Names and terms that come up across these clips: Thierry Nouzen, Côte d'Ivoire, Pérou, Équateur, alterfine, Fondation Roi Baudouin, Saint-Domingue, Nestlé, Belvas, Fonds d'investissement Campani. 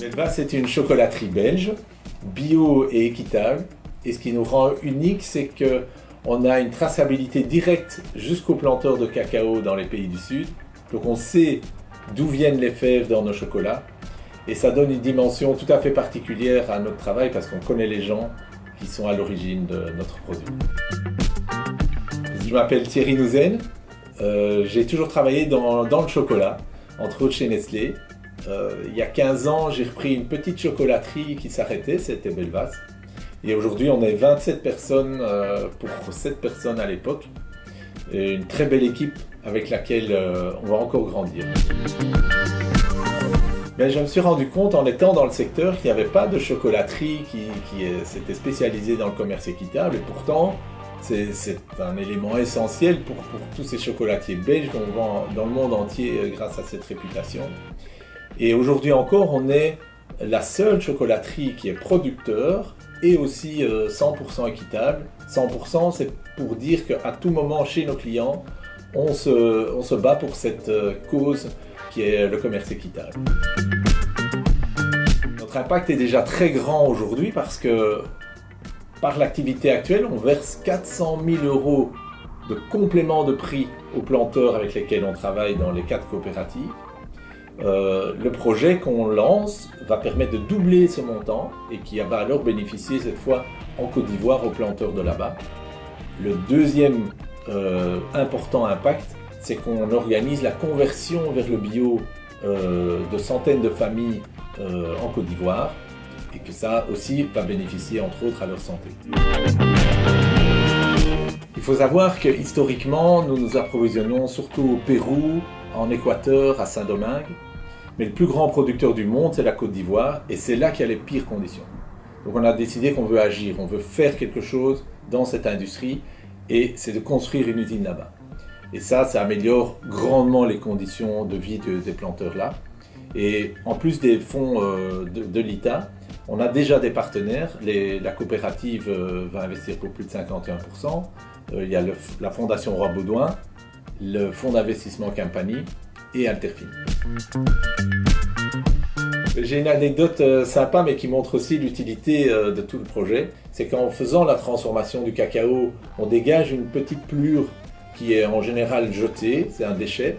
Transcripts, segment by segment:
Belvas, c'est une chocolaterie belge, bio et équitable. Et ce qui nous rend unique, c'est qu'on a une traçabilité directe jusqu'aux planteurs de cacao dans les pays du Sud. Donc on sait d'où viennent les fèves dans nos chocolats. Et ça donne une dimension tout à fait particulière à notre travail parce qu'on connaît les gens qui sont à l'origine de notre produit. Je m'appelle Thierry Nouzen. J'ai toujours travaillé dans le chocolat, entre autres chez Nestlé. Il y a 15 ans, j'ai repris une petite chocolaterie qui s'arrêtait, c'était Belvas. Et aujourd'hui, on est 27 personnes pour 7 personnes à l'époque. Une très belle équipe avec laquelle on va encore grandir. Mais je me suis rendu compte en étant dans le secteur qu'il n'y avait pas de chocolaterie qui s'était spécialisée dans le commerce équitable. Et pourtant, c'est un élément essentiel pour tous ces chocolatiers belges qu'on vend dans le monde entier grâce à cette réputation. Et aujourd'hui encore, on est la seule chocolaterie qui est producteur et aussi 100% équitable. 100%, c'est pour dire qu'à tout moment, chez nos clients, on se bat pour cette cause qui est le commerce équitable. Notre impact est déjà très grand aujourd'hui parce que par l'activité actuelle, on verse 400 000 € de complément de prix aux planteurs avec lesquels on travaille dans les 4 coopératives. Le projet qu'on lance va permettre de doubler ce montant et qui va alors bénéficier cette fois en Côte d'Ivoire aux planteurs de là-bas. Le deuxième important impact, c'est qu'on organise la conversion vers le bio de centaines de familles en Côte d'Ivoire et que ça aussi va bénéficier entre autres à leur santé. Il faut savoir que historiquement, nous nous approvisionnons surtout au Pérou, en Équateur, à Saint-Domingue. Mais le plus grand producteur du monde, c'est la Côte d'Ivoire, et c'est là qu'il y a les pires conditions. Donc on a décidé qu'on veut agir, on veut faire quelque chose dans cette industrie, et c'est de construire une usine là-bas. Et ça améliore grandement les conditions de vie des planteurs-là. Et en plus des fonds de l'ITA, on a déjà des partenaires. La coopérative va investir pour plus de 51%. Il y a la Fondation Roi Baudouin, le Fonds d'investissement Campani et alterfine. J'ai une anecdote sympa mais qui montre aussi l'utilité de tout le projet. C'est qu'en faisant la transformation du cacao, on dégage une petite pelure qui est en général jetée, c'est un déchet.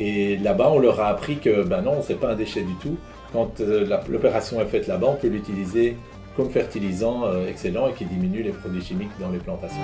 Et là-bas, on leur a appris que ben non, c'est pas un déchet du tout. Quand l'opération est faite là-bas, on peut l'utiliser comme fertilisant excellent et qui diminue les produits chimiques dans les plantations.